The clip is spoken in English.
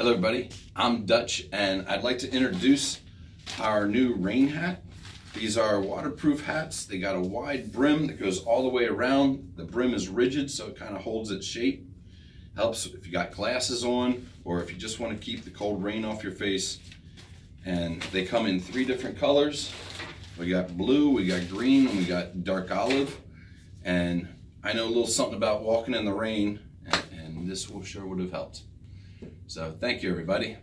Hello everybody, I'm Dutch and I'd like to introduce our new rain hat. These are waterproof hats. They got a wide brim that goes all the way around. The brim is rigid so it kind of holds its shape. Helps if you got glasses on or if you just want to keep the cold rain off your face. And they come in three different colors. We got blue, we got green, and we got dark olive. And I know a little something about walking in the rain and this sure would have helped. So thank you everybody.